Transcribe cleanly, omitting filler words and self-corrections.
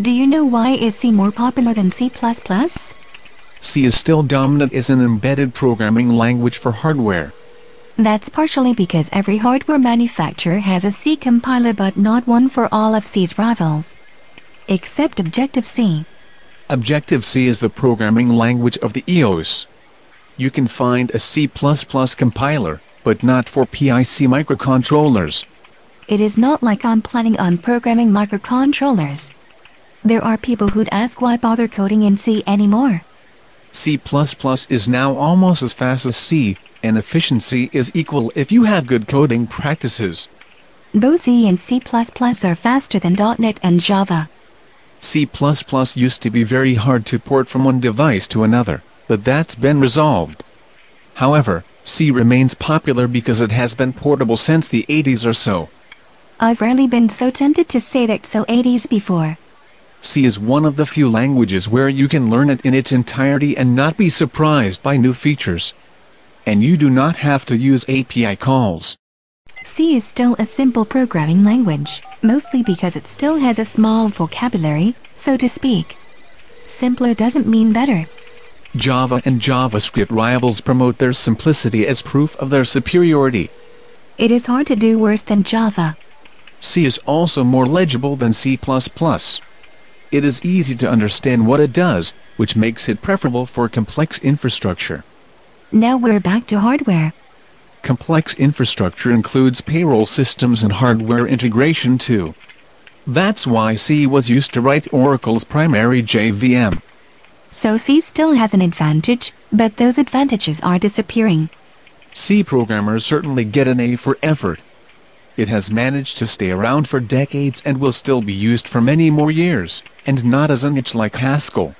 Do you know why is C more popular than C++? C is still dominant as an embedded programming language for hardware. That's partially because every hardware manufacturer has a C compiler, but not one for all of C's rivals. Except Objective-C. Objective-C is the programming language of the iOS. You can find a C++ compiler, but not for PIC microcontrollers. It is not like I'm planning on programming microcontrollers. There are people who'd ask why bother coding in C anymore. C++ is now almost as fast as C, and efficiency is equal if you have good coding practices. Both C and C++ are faster than .NET and Java. C++ used to be very hard to port from one device to another, but that's been resolved. However, C remains popular because it has been portable since the 80s or so. I've rarely been so tempted to say that so 80s before. C is one of the few languages where you can learn it in its entirety and not be surprised by new features. And you do not have to use API calls. C is still a simple programming language, mostly because it still has a small vocabulary, so to speak. Simpler doesn't mean better. Java and JavaScript rivals promote their simplicity as proof of their superiority. It is hard to do worse than Java. C is also more legible than C++. It is easy to understand what it does, which makes it preferable for complex infrastructure. Now we're back to hardware. Complex infrastructure includes payroll systems and hardware integration too. That's why C was used to write Oracle's primary JVM. So C still has an advantage, but those advantages are disappearing. C programmers certainly get an A for effort. It has managed to stay around for decades and will still be used for many more years, and not as a niche like Haskell.